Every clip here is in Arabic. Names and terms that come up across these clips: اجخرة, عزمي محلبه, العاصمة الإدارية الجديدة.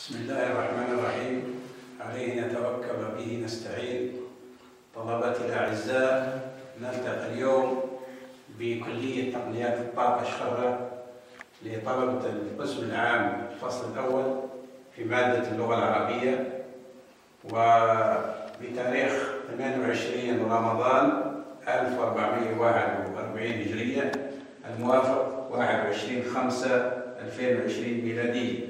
بسم الله الرحمن الرحيم. عليه نتوكل وبه نستعين. طلبتي الأعزاء، نلتقي اليوم بكلية تقنيات الطاقة اجخرة لطلبة القسم العام الفصل الأول في مادة اللغة العربية، وبتاريخ 28 رمضان 1441 هجرية الموافق 21/5/2020 ميلادية.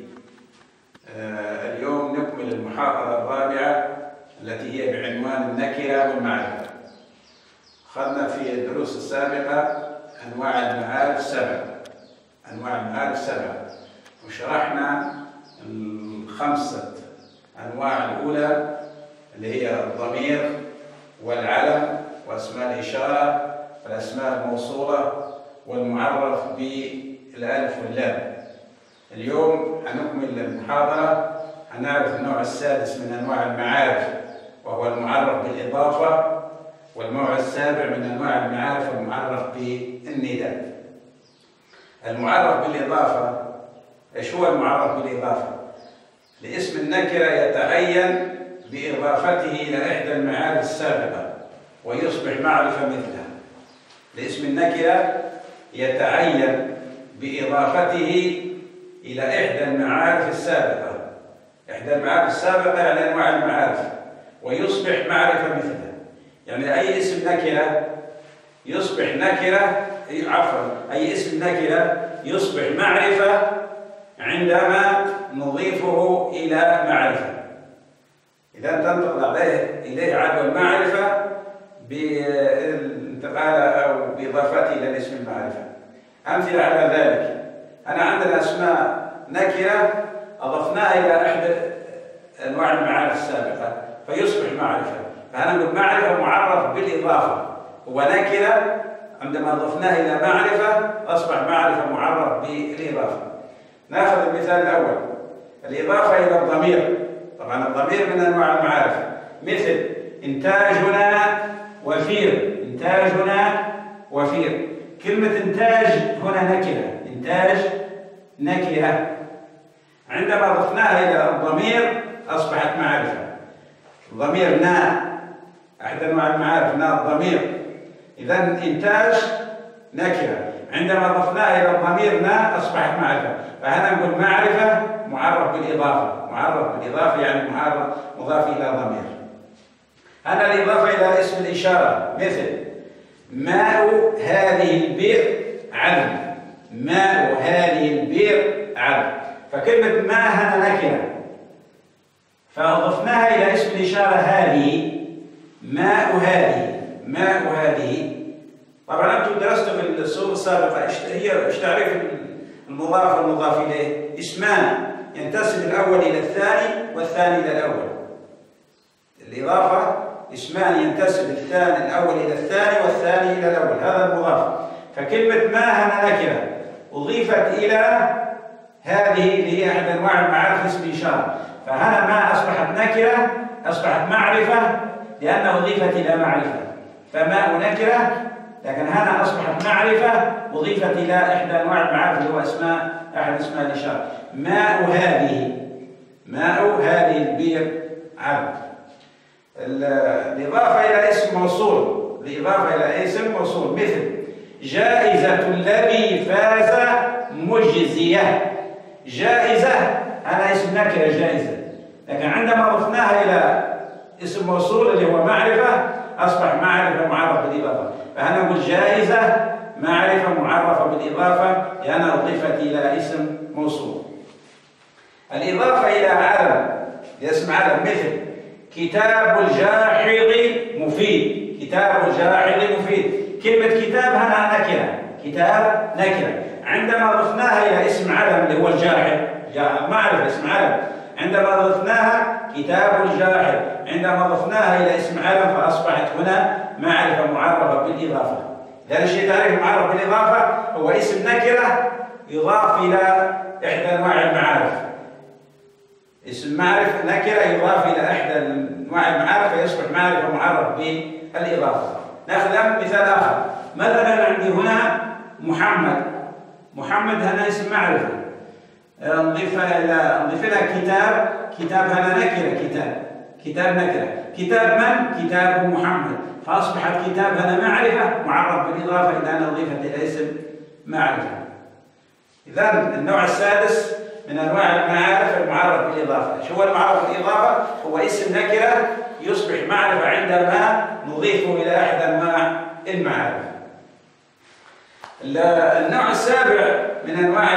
اليوم نكمل المحاضرة الرابعة التي هي بعنوان النكرة والمعرفة. خدنا في الدروس السابقة أنواع المعارف سبعة، وشرحنا الخمسة أنواع الأولى اللي هي الضمير والعلم وأسماء الإشارة والأسماء الموصولة والمعرف بالألف واللام. اليوم هنكمل المحاضرة، هنعرف النوع السادس من أنواع المعارف وهو المعرف بالإضافة، والنوع السابع من أنواع المعارف المعرف بالنداء. المعرف بالإضافة، إيش هو المعرف بالإضافة؟ لاسم النكرة يتعين بإضافته إلى إحدى المعارف السابقة ويصبح معرفة مثلها. لاسم النكرة يتعين بإضافته إلى إحدى المعارف السابقة، إحدى المعارف السابقة يعني أنواع المعارف، ويصبح معرفة مثلها. يعني أي اسم نكرة يصبح نكرة، أي اسم نكرة يصبح معرفة عندما نضيفه إلى معرفة. إذا تنطق إليه عدوى المعرفة بانتقاله أو بإضافته إلى اسم المعرفة. أمثلة على ذلك، أنا عندنا أسماء نكرة أضفناها إلى إحدى أنواع المعارف السابقة فيصبح معرفة، فأنا نقول معرفة معرف بالإضافة، ونكرة عندما أضفناها إلى معرفة أصبح معرفة معرف بالإضافة. نأخذ المثال الأول، الإضافة إلى الضمير. طبعا الضمير من أنواع المعارف، مثل إنتاجنا وفير. إنتاجنا وفير، كلمة إنتاج هنا نكرة، إنتاج نكرة، عندما ضفناها إلى الضمير أصبحت معرفة. الضمير نا، أحد أنواع المعارف نا الضمير، إذا إنتاج نكرة، عندما ضفناها إلى الضمير نا أصبحت معرفة. فهنا نقول معرفة معرف بالإضافة، معرف بالإضافة يعني معرف مضاف إلى ضمير. هنا الإضافة إلى اسم الإشارة، مثل ماء هذه البئر علم. ماء هذه البئر علم، فكلمة ماء هنا نكرة فأضفناها إلى اسم الإشارة هذه، ماء هذه، ماء هذه. طبعا أنتم درستم في الصور السابقة إيش تعريف المضاف والمضاف إليه؟ اسمان ينتسب الأول إلى الثاني والثاني إلى الأول. الإضافة اسمان ينتسب الأول إلى الثاني والثاني إلى الأول، هذا المضاف. فكلمة ما هنا نكرة أضيفت إلى هذه اللي هي أحد أنواع المعارف اسم إشارة، فهنا ما أصبحت نكرة أصبحت معرفة لأنها أضيفت إلى معرفة، فماء نكرة، لكن هنا أصبحت معرفة أضيفت إلى إحدى أنواع المعارف اللي هو أسماء أحد أسماء الإشارة. ماء هذه، ماء هذه البئر عذب. الإضافة إلى اسم موصول، الإضافة إلى اسم موصول، مثل جائزة الذي فاز مجزية. جائزة هذا اسم نكرة جائزة، لكن عندما ضفناها إلى اسم موصول اللي هو معرفة أصبح معرفة معرفة بالإضافة، فهنا نقول جائزة معرفة معرفة بالإضافة لأنها أضيفت إلى اسم موصول. الإضافة إلى علم، اسم علم، مثل كتاب الجاحظ مفيد. كتاب الجاحظ مفيد، كلمة كتاب هنا نكرة، كتاب نكرة، عندما ضفناها إلى اسم علم اللي هو الجاحظ، معرفة اسم علم، عندما ضفناها كتاب الجاحظ، عندما ضفناها إلى اسم علم فأصبحت هنا معرفة معرفة بالإضافة. لأن الشيء تعريف معرفة بالإضافة هو اسم نكرة يضاف إلى إحدى أنواع المعارف. اسم معرفة نكرة يضاف إلى إحدى أنواع المعارف فيصبح معرفة معرفة بالإضافة. ناخذ مثال آخر، مثلا عندي هنا محمد. محمد هنا اسم معرفة، نضيف لها كتاب. كتاب هذا نكره، كتاب نكره. كتاب من؟ كتاب محمد. فاصبحت كتاب هذا معرفه معرف بالاضافه الى ان اضيفت الى اسم معرفه. اذا النوع السادس من انواع المعارف المعرف بالاضافه. شو هو المعرف بالاضافه؟ هو اسم نكره يصبح معرفه عندما نضيفه الى احدى انواع المعارف. النوع السابع من انواع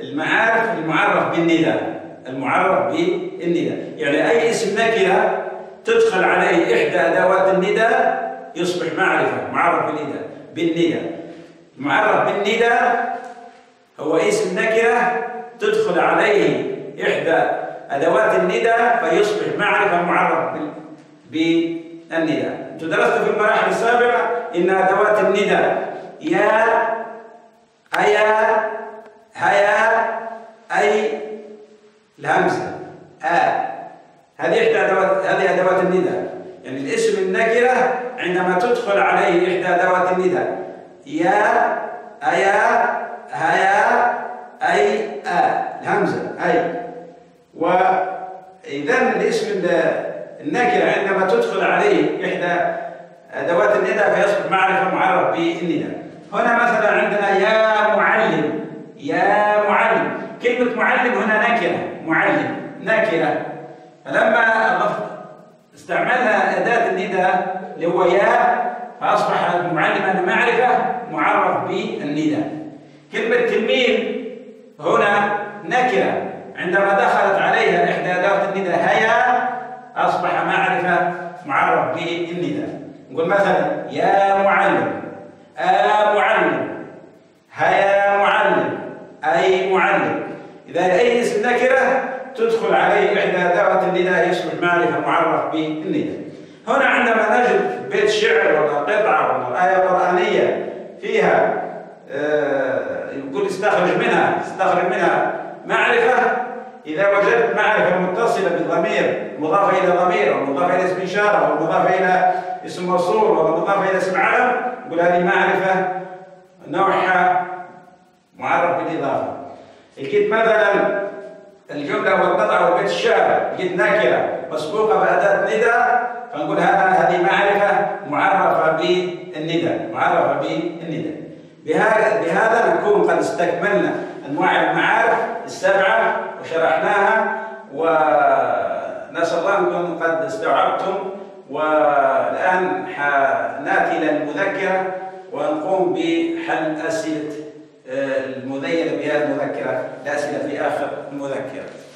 المعارف المعرف بالنداء. المعرف بالنداء يعني اي اسم نكره تدخل عليه احدى ادوات النداء يصبح معرفه معرف بالنداء. المعرف بالنداء هو اسم نكره تدخل عليه احدى ادوات النداء فيصبح معرفه معرف بالنداء. درست في المراحل السابقه ان ادوات النداء يا ايا هيا اي الهمزه هذه ادوات النداء. يعني الاسم النكره عندما تدخل عليه احدى ادوات النداء يا ايا هيا اي الهمزه اي. واذا الاسم النكره عندما تدخل عليه احدى ادوات النداء فيصبح معرفه معرف بالنداء. هنا مثلا عندنا يا معلم. يا معلم، كلمة معلم هنا نكرة، معلم نكرة. فلما استعملنا أداة النداء اللي هو يا فأصبح المعلم معرفة معرف بالنداء. كلمة تلميذ هنا نكرة، عندما دخلت عليها إحدى أدوات النداء هيا أصبح معرفة معرف بالنداء. نقول مثلا يا معلم، معلم، هيا معلم، أي معلم. إذا أي اسم نكرة تدخل عليه إحدى أدوات النداء يصبح معرفة معرف بالنداء. هنا عندما نجد بيت شعر ولا قطعة ولا آية قرآنية فيها يقول استخرج منها معرفة، إذا وجدت معرفة متصلة بالضمير مضافة إلى ضمير ومضافة إلى اسم إشارة ومضافة إلى اسم موصول ومضافة إلى اسم علم، نقول هذه معرفة نوعها معرف بالإضافة. لقيت مثلا الجملة والقطعة وبيت الشعر لقيت نكرة مسبوقة بأداة نداء، فنقول هذه معرفة معرفة بالنداء، معرفة بالنداء. بهذا نكون قد استكملنا أنواع المعارف السبعة وشرحناها، ونسأل الله أنكم قد استوعبتم. والآن نأتي إلى المذكرة ونقوم بحل أسئلة المذينة بها المذكرة، الأسئلة في آخر المذكرة.